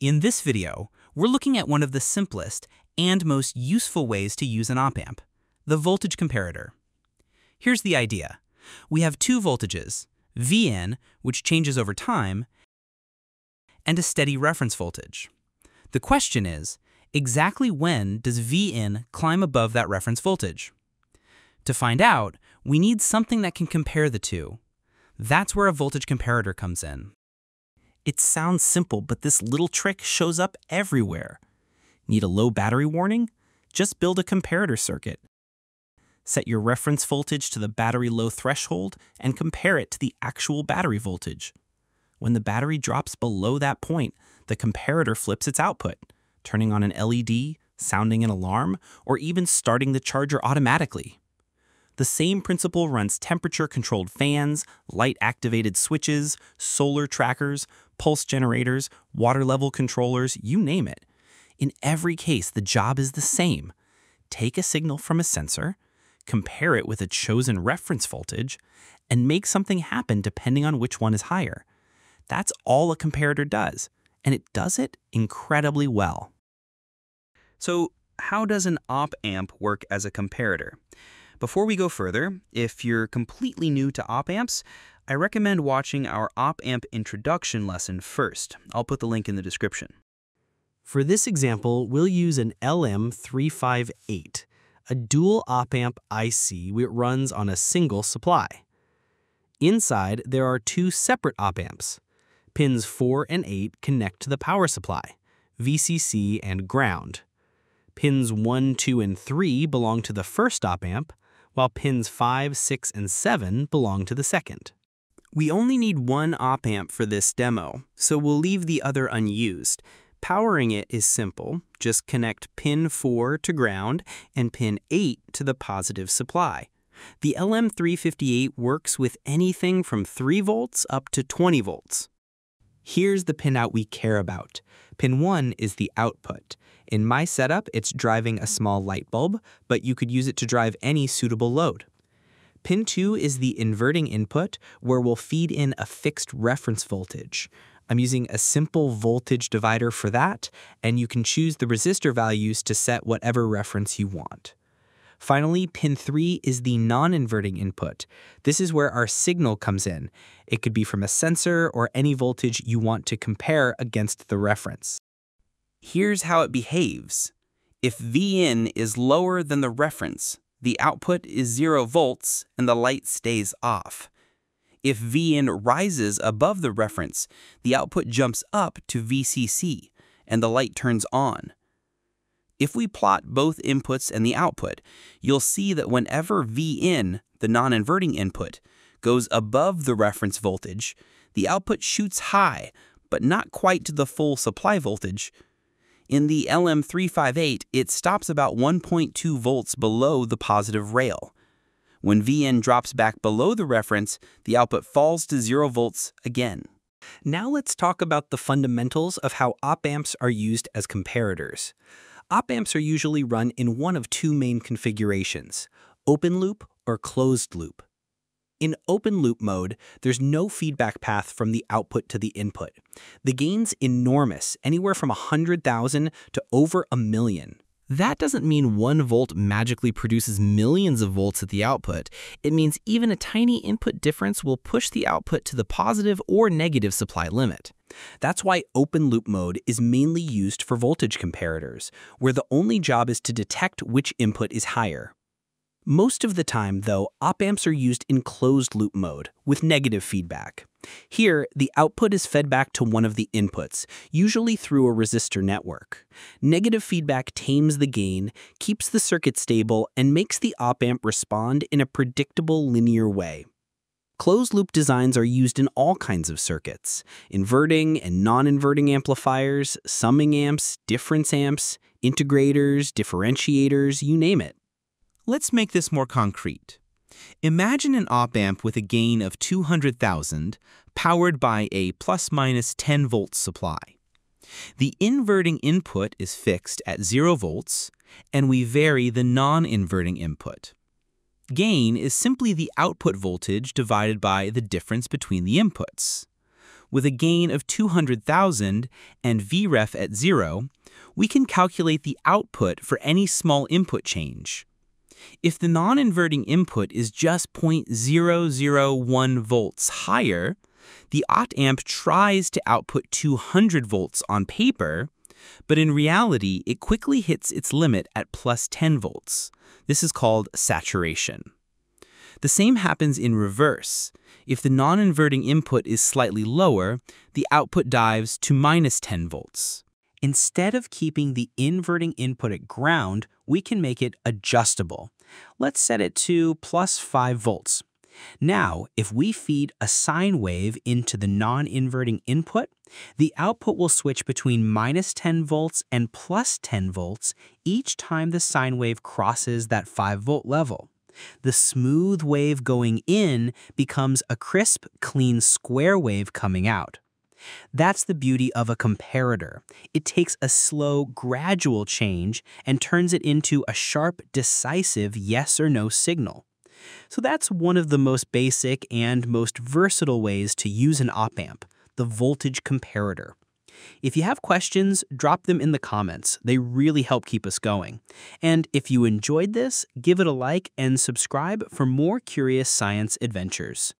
In this video, we're looking at one of the simplest and most useful ways to use an op-amp, the voltage comparator. Here's the idea. We have two voltages, VN, which changes over time, and a steady reference voltage. The question is, exactly when does VN climb above that reference voltage? To find out, we need something that can compare the two. That's where a voltage comparator comes in. It sounds simple, but this little trick shows up everywhere. Need a low battery warning? Just build a comparator circuit. Set your reference voltage to the battery low threshold and compare it to the actual battery voltage. When the battery drops below that point, the comparator flips its output, turning on an LED, sounding an alarm, or even starting the charger automatically. The same principle runs temperature-controlled fans, light-activated switches, solar trackers, pulse generators, water level controllers, you name it. In every case, the job is the same. Take a signal from a sensor, compare it with a chosen reference voltage, and make something happen depending on which one is higher. That's all a comparator does, and it does it incredibly well. So how does an op-amp work as a comparator? Before we go further, if you're completely new to op-amps, I recommend watching our op-amp introduction lesson first. I'll put the link in the description. For this example, we'll use an LM358, a dual op-amp IC which runs on a single supply. Inside, there are two separate op-amps. Pins 4 and 8 connect to the power supply, VCC and ground. Pins 1, 2, and 3 belong to the first op-amp, while pins 5, 6, and 7 belong to the second. We only need one op-amp for this demo, so we'll leave the other unused. Powering it is simple. Just connect pin 4 to ground and pin 8 to the positive supply. The LM358 works with anything from 3 volts up to 20 volts. Here's the pinout we care about. Pin 1 is the output. In my setup, it's driving a small light bulb, but you could use it to drive any suitable load. Pin 2 is the inverting input, where we'll feed in a fixed reference voltage. I'm using a simple voltage divider for that, and you can choose the resistor values to set whatever reference you want. Finally, pin 3 is the non-inverting input. This is where our signal comes in. It could be from a sensor or any voltage you want to compare against the reference. Here's how it behaves. If VN is lower than the reference, the output is 0 volts and the light stays off. If VN rises above the reference, the output jumps up to VCC and the light turns on. If we plot both inputs and the output, you'll see that whenever VN, the non-inverting input, goes above the reference voltage, the output shoots high, but not quite to the full supply voltage. In the LM358, it stops about 1.2 volts below the positive rail. When VN drops back below the reference, the output falls to 0 volts again. Now let's talk about the fundamentals of how op-amps are used as comparators. Op-amps are usually run in one of two main configurations, open loop or closed loop. In open loop mode, there's no feedback path from the output to the input. The gain's enormous, anywhere from 100,000 to over 1,000,000. That doesn't mean 1 volt magically produces millions of volts at the output. It means even a tiny input difference will push the output to the positive or negative supply limit. That's why open loop mode is mainly used for voltage comparators, where the only job is to detect which input is higher. Most of the time, though, op-amps are used in closed loop mode, with negative feedback. Here, the output is fed back to one of the inputs, usually through a resistor network. Negative feedback tames the gain, keeps the circuit stable, and makes the op-amp respond in a predictable linear way. Closed-loop designs are used in all kinds of circuits, inverting and non-inverting amplifiers, summing amps, difference amps, integrators, differentiators, you name it. Let's make this more concrete. Imagine an op-amp with a gain of 200,000 powered by a plus-minus 10-volt supply. The inverting input is fixed at 0 volts, and we vary the non-inverting input. Gain is simply the output voltage divided by the difference between the inputs. with a gain of 200,000 and VREF at 0, we can calculate the output for any small input change. If the non-inverting input is just 0.001 volts higher, the Op-Amp tries to output 200 volts on paper, but in reality, it quickly hits its limit at +10 volts. This is called saturation. The same happens in reverse. If the non-inverting input is slightly lower, the output dives to -10 volts. Instead of keeping the inverting input at ground, we can make it adjustable. Let's set it to +5 volts. Now, if we feed a sine wave into the non-inverting input, the output will switch between -10 volts and +10 volts each time the sine wave crosses that 5-volt level. The smooth wave going in becomes a crisp, clean square wave coming out. That's the beauty of a comparator. It takes a slow, gradual change and turns it into a sharp, decisive yes or no signal. So that's one of the most basic and most versatile ways to use an op-amp, the voltage comparator. If you have questions, drop them in the comments. They really help keep us going. And if you enjoyed this, give it a like and subscribe for more curious science adventures.